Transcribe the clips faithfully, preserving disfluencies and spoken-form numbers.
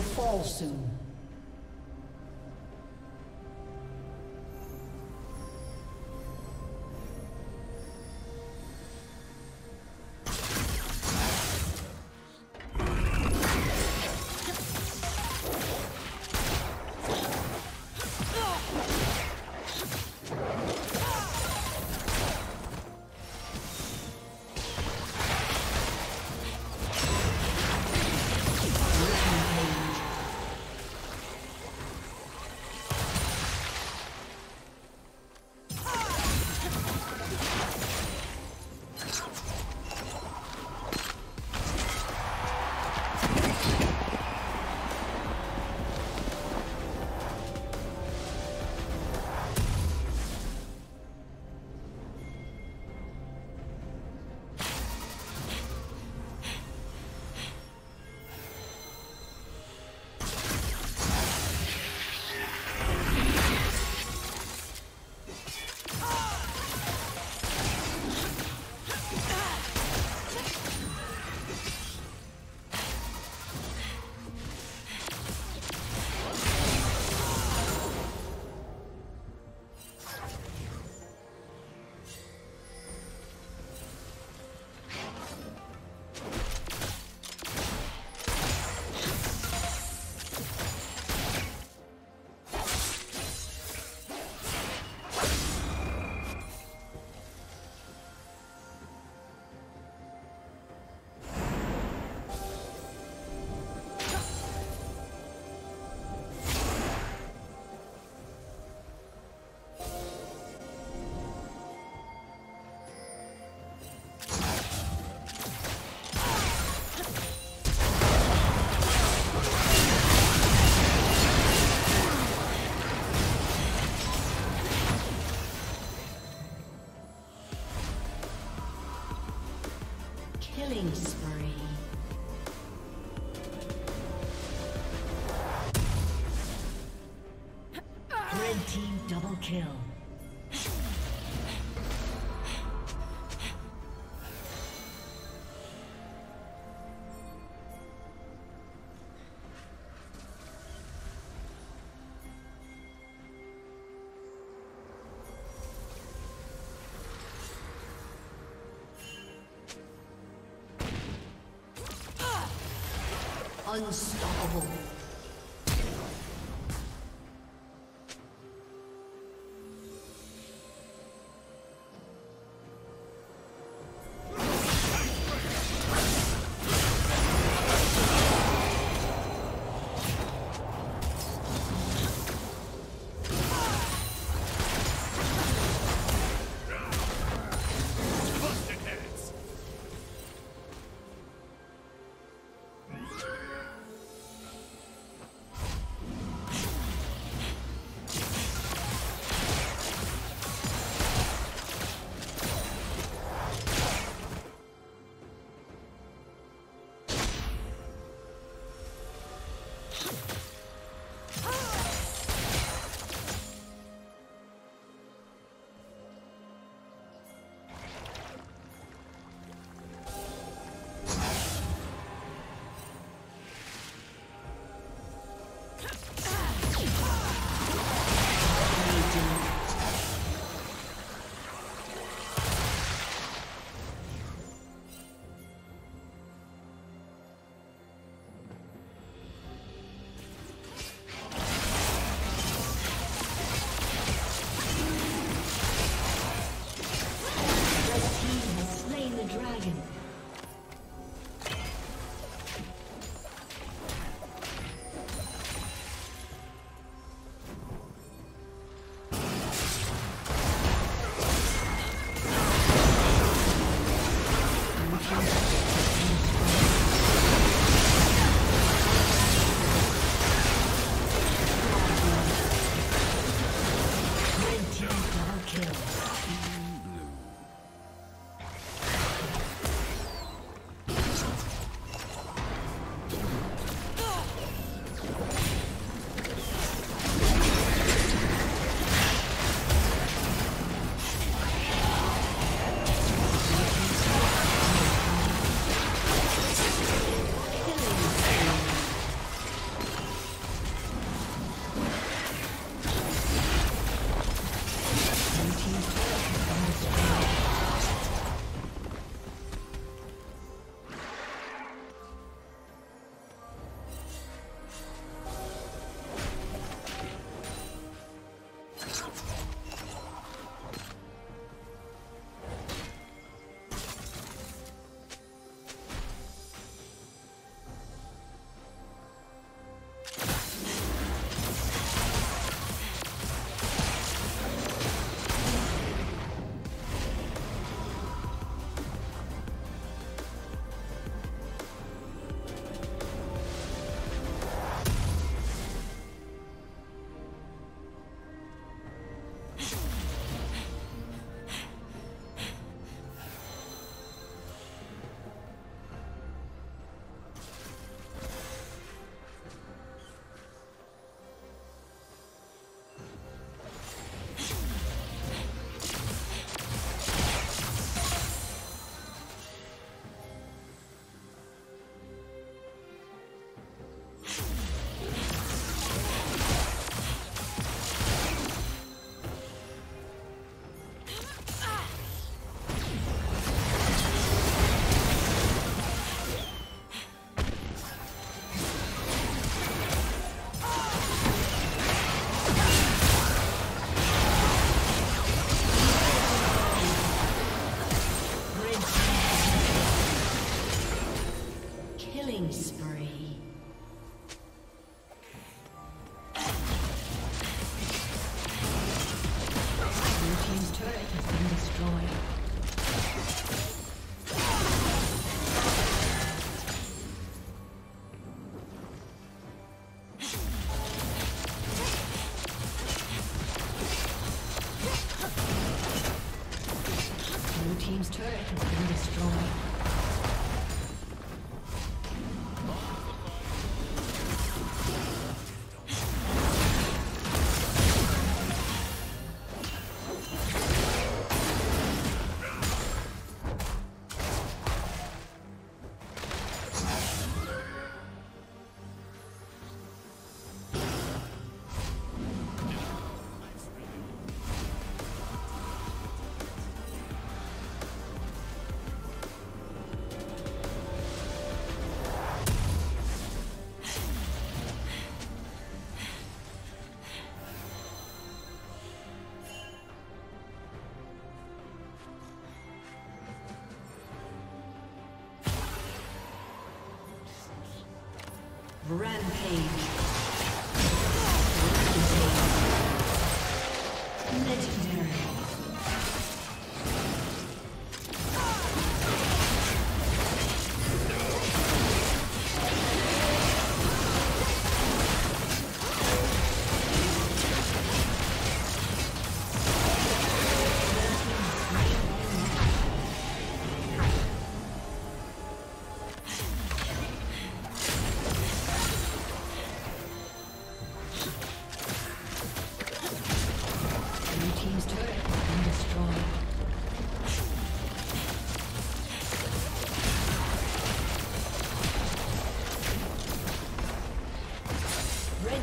will fall soon. Killing spree. Red team double kill. Unstoppable. killing spree. Rampage. Blue team's turret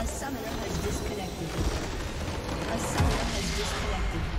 A summoner has disconnected. A summoner has disconnected.